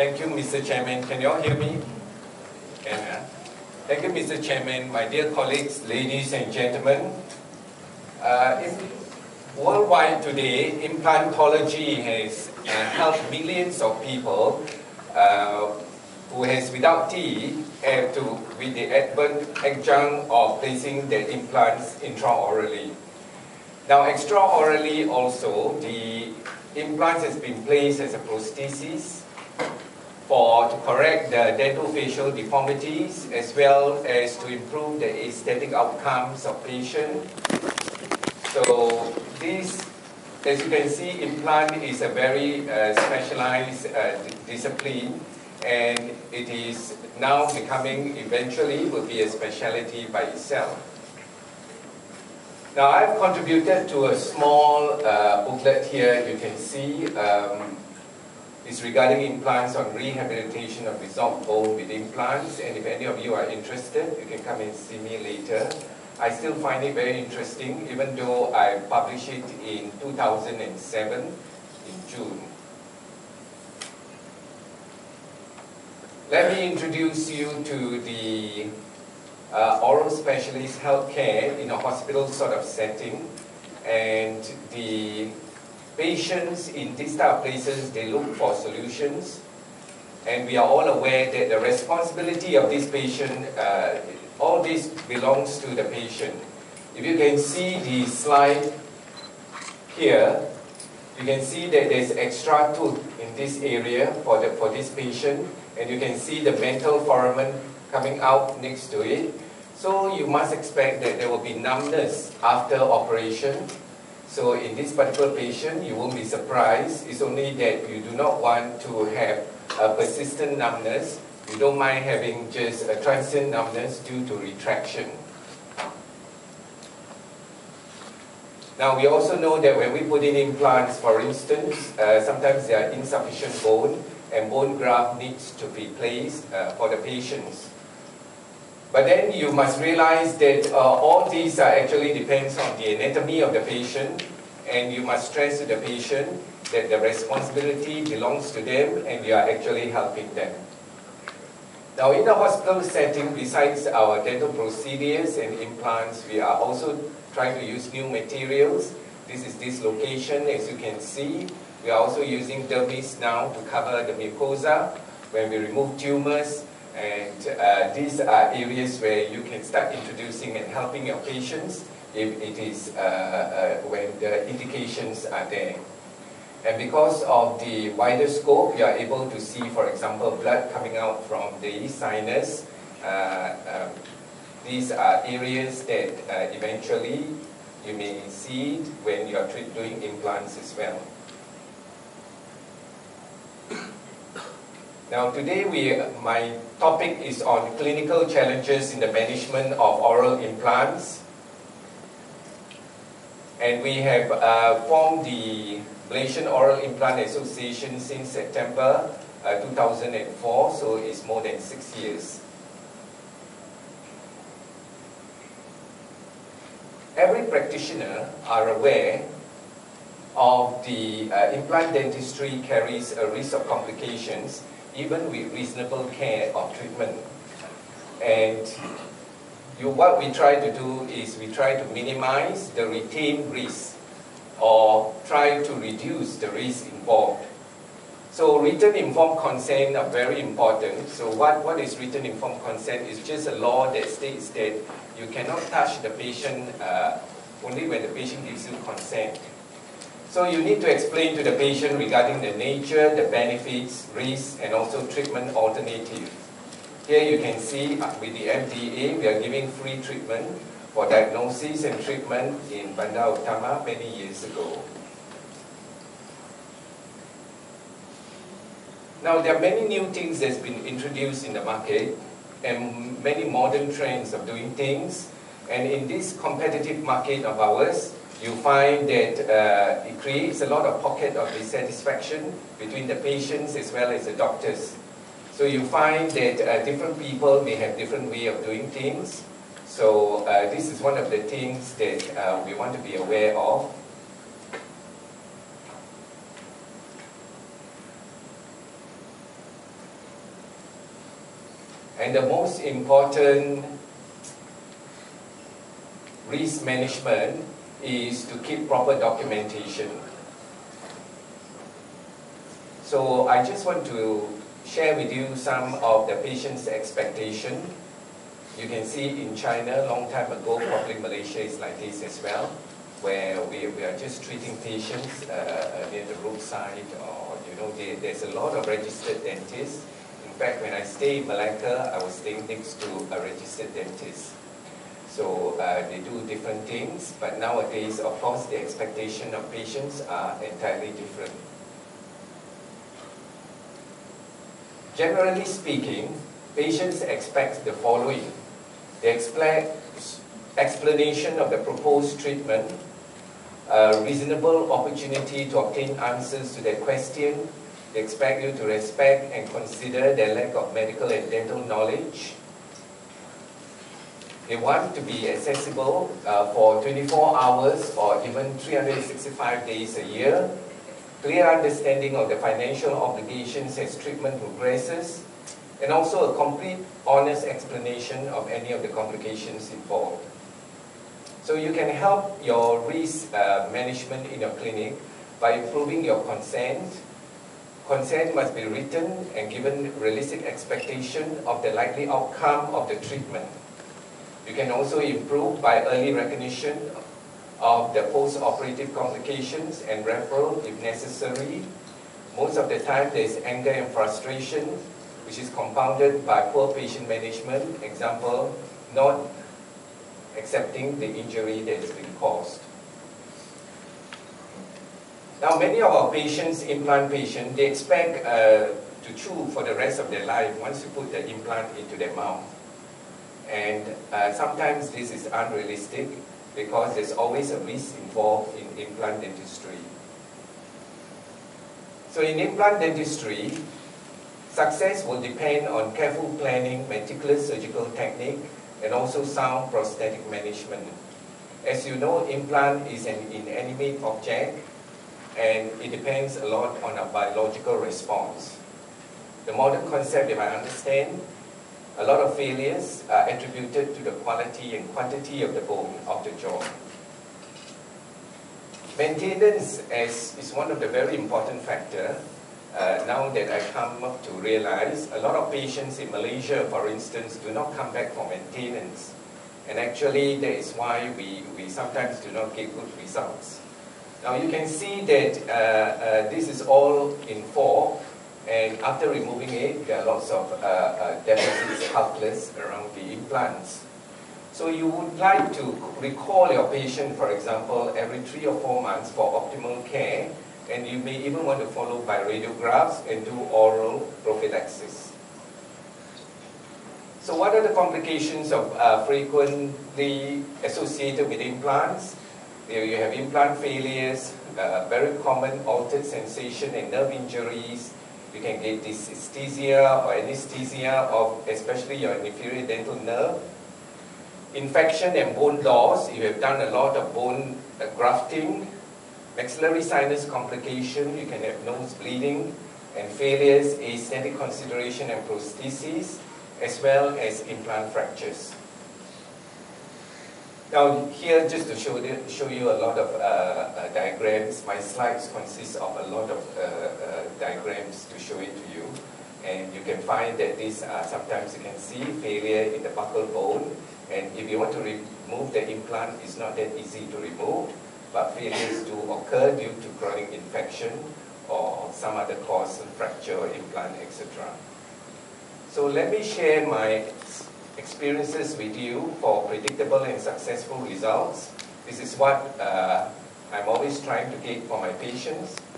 Thank you, Mr. Chairman. Can you all hear me? Thank you, Mr. Chairman, my dear colleagues, ladies and gentlemen. Worldwide today, implantology has helped millions of people who has without teeth with the adjunct of placing their implants intraorally. Now, extraorally also, the implant has been placed as a prosthesis to correct the dentofacial deformities as well as to improve the aesthetic outcomes of patients. So this, as you can see, implant is a very specialized discipline, and it is now becoming, eventually, will be a specialty by itself. Now, I've contributed to a small booklet here, you can see. It's regarding implants on rehabilitation of resolved bone with implants, and if any of you are interested, you can come and see me later. I still find it very interesting, even though I published it in 2007, in June. Let me introduce you to the oral specialist healthcare in a hospital sort of setting, and the patients in these type of places, they look for solutions, and we are all aware that the responsibility of this patient, all this belongs to the patient. If you can see the slide here, you can see that there's extra tooth in this area for this patient, and you can see the mental foramen coming out next to it. So you must expect that there will be numbness after operation. So in this particular patient, you won't be surprised. It's only that you do not want to have a persistent numbness. You don't mind having just a transient numbness due to retraction. Now, we also know that when we put in implants, for instance, sometimes there are insufficient bone, and bone graft needs to be placed for the patients. But then you must realize that all these are actually depends on the anatomy of the patient, and you must stress to the patient that the responsibility belongs to them, and you are actually helping them. Now, in the hospital setting, besides our dental procedures and implants, we are also trying to use new materials. This is this location, as you can see. We are also using dermis now to cover the mucosa when we remove tumors, and these are areas where you can start introducing and helping your patients if it is when the indications are there. And because of the wider scope, you are able to see, for example, blood coming out from the sinus. These are areas that eventually you may see when you are doing implants as well. Now today, my topic is on clinical challenges in the management of oral implants. And we have formed the Malaysian Oral Implant Association since September 2004, so it's more than 6 years. Every practitioner are aware of the implant dentistry carries a risk of complications, even with reasonable care of treatment. And what we try to do is we try to minimize the retained risk, or try to reduce the risk involved. So written informed consent are very important. So what is written informed consent is just a law that states that you cannot touch the patient only when the patient gives you consent. So you need to explain to the patient regarding the nature, the benefits, risks, and also treatment alternative. Here you can see with the MDA, we are giving free treatment for diagnosis and treatment in Bandar Utama many years ago. Now, there are many new things that's been introduced in the market, and many modern trends of doing things. And in this competitive market of ours, you find that it creates a lot of pocket of dissatisfaction between the patients as well as the doctors. So you find that different people may have different way of doing things. So this is one of the things that we want to be aware of. And the most important risk management is to keep proper documentation. So I just want to share with you some of the patient's expectation. You can see in China, long time ago, probably Malaysia is like this as well, where we are just treating patients near the roadside, or there's a lot of registered dentists. In fact, when I stay in Malacca, I was staying next to a registered dentist. So they do different things, but nowadays, of course, the expectation of patients are entirely different. Generally speaking, patients expect the following. They expect explanation of the proposed treatment, a reasonable opportunity to obtain answers to their question. They expect you to respect and consider their lack of medical and dental knowledge. They want to be accessible for 24 hours or even 365 days a year. Clear understanding of the financial obligations as treatment progresses, and also a complete, honest explanation of any of the complications involved. So you can help your risk management in your clinic by improving your consent. Consent must be written and given realistic expectation of the likely outcome of the treatment. You can also improve by early recognition of the post-operative complications and referral if necessary. Most of the time there is anger and frustration, which is compounded by poor patient management, example, not accepting the injury that has been caused. Now many of our patients, implant patients, they expect to chew for the rest of their life once you put the implant into their mouth. And sometimes this is unrealistic because there's always a risk involved in implant dentistry. So in implant dentistry, success will depend on careful planning, meticulous surgical technique, and also sound prosthetic management. As you know, implant is an inanimate object, and it depends a lot on a biological response. The modern concept, if I understand, a lot of failures are attributed to the quality and quantity of the bone of the jaw. Maintenance is one of the very important factors. Now that I come up to realize, a lot of patients in Malaysia, for instance, do not come back for maintenance. And actually, that is why we sometimes do not get good results. Now you can see that this is all in fog. And after removing it, there are lots of deposits, calculus around the implants. So you would like to recall your patient, for example, every 3 or 4 months for optimal care, and you may even want to follow by radiographs and do oral prophylaxis. So what are the complications of frequently associated with implants? You have implant failures, very common altered sensation and nerve injuries. You can get dysynesthesia or anesthesia of especially your inferior dental nerve. Infection and bone loss. You have done a lot of bone grafting. Maxillary sinus complication. You can have nose bleeding and failures, aesthetic consideration and prosthesis, as well as implant fractures. Now here, just to show you a lot of diagrams, my slides consist of a lot of diagrams to show it to you. And you can find that these are, sometimes you can see failure in the buccal bone. And if you want to remove the implant, it's not that easy to remove. But failures do occur due to chronic infection or some other cause, fracture, implant, etc. So let me share my experiences with you for predictable and successful results. This is what I'm always trying to get for my patients.